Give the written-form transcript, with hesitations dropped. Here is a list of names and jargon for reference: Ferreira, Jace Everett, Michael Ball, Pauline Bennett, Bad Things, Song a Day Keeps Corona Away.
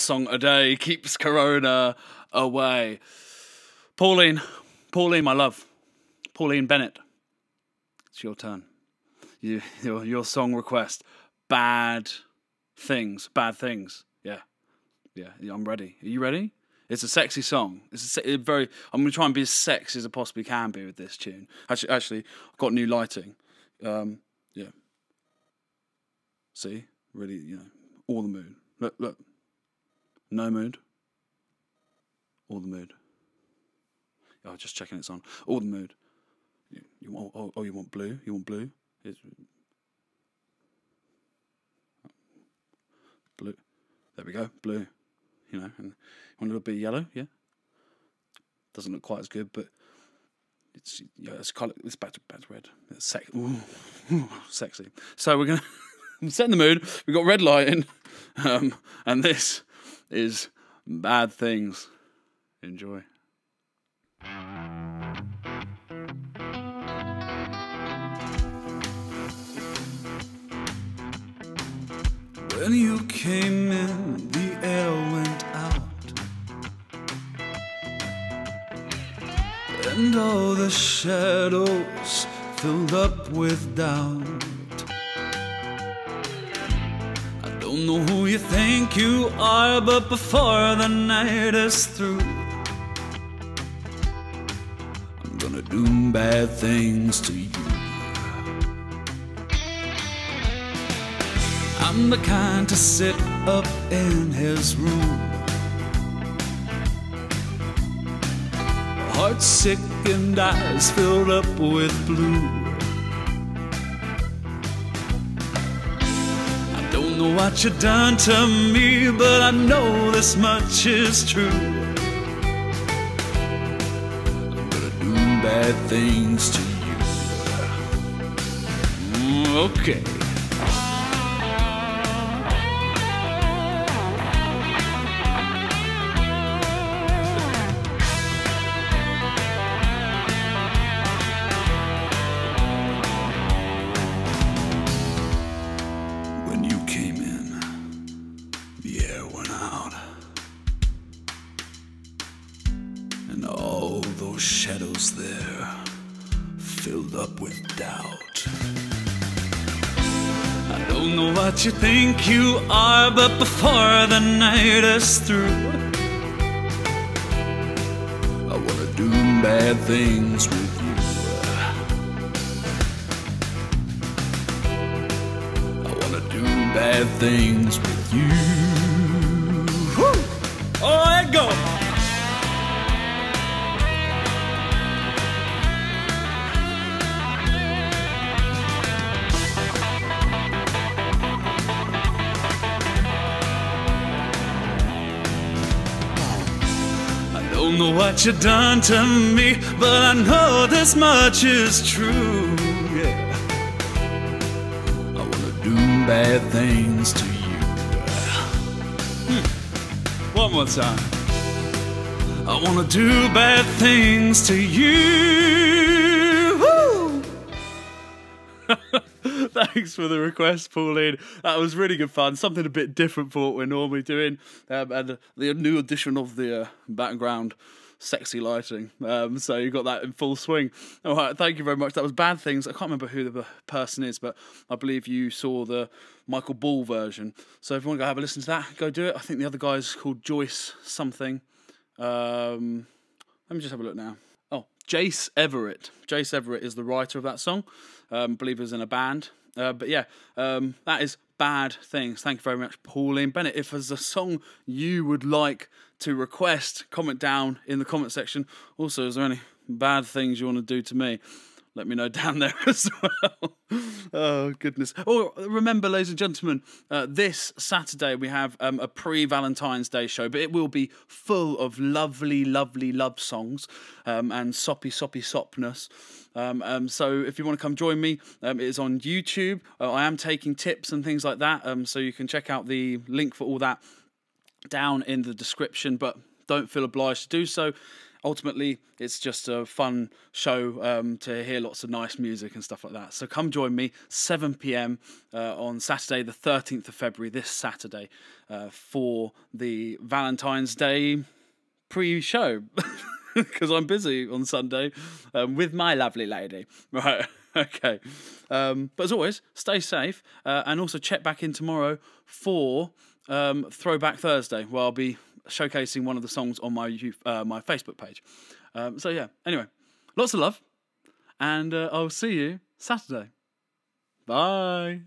song a day keeps Corona away. Pauline, my love, Pauline Bennett, it's your turn. Your song request, Bad Things. Yeah, I'm ready. Are you ready? It's a sexy song. I'm gonna try and be as sexy as I possibly can be with this tune. Actually, I've got new lighting. Yeah. See, really, all the mood. Look. No mood. All the mood. Oh, just checking it's on. All the mood. You want? Oh, you want blue? You want blue? It's blue. There we go, blue. And a little bit of yellow, yeah. Doesn't look quite as good, but it's back to red. It's sexy. Ooh, sexy. So we're gonna set the mood. We've got red lighting, and this is Bad Things. Enjoy. When you came in, the air went out, and all the shadows filled up with doubt. I don't know who you think you are, but before the night is through, I'm gonna do bad things to you. I'm the kind to sit up in his room, heart sick and eyes filled up with blue. I don't know what you've done to me, but I know this much is true. I'm gonna do bad things to you. Okay. Shadows there, filled up with doubt. I don't know what you think you are, but before the night is through, I wanna do bad things with you. I wanna do bad things with you. Woo! Oh, there go! I don't know what you done to me, but I know this much is true. Yeah. I wanna do bad things to you. One more time. I wanna do bad things to you. Woo! Thanks for the request, Pauline. That was really good fun. Something a bit different for what we're normally doing. And the new addition of the background, sexy lighting. So you got that in full swing. All right, thank you very much. That was Bad Things. I can't remember who the person is, but I believe you saw the Michael Ball version. So if you want to go have a listen to that, go do it. I think the other guy's called Joyce something. Let me just have a look now. Oh, Jace Everett. Jace Everett is the writer of that song. I believe he was in a band. But yeah, that is Bad Things. Thank you very much, Pauline Bennett. If there's a song you would like to request, comment down in the comment section. Also, is there any bad things you want to do to me? Let me know down there as well. Oh, goodness. Oh, remember, ladies and gentlemen, this Saturday we have a pre-Valentine's Day show, but it will be full of lovely, lovely love songs and soppy, soppy, sopness. So if you want to come join me, it is on YouTube. I am taking tips and things like that, so you can check out the link for all that down in the description, but don't feel obliged to do so. ultimately, it's just a fun show to hear lots of nice music and stuff like that. So come join me, 7 PM on Saturday, the 13th of February, this Saturday, for the Valentine's Day pre-show, because I'm busy on Sunday with my lovely lady. Right, okay. But as always, stay safe and also check back in tomorrow for Throwback Thursday, where I'll be showcasing one of the songs on my my Facebook page. So yeah, anyway, lots of love, and I'll see you Saturday. Bye.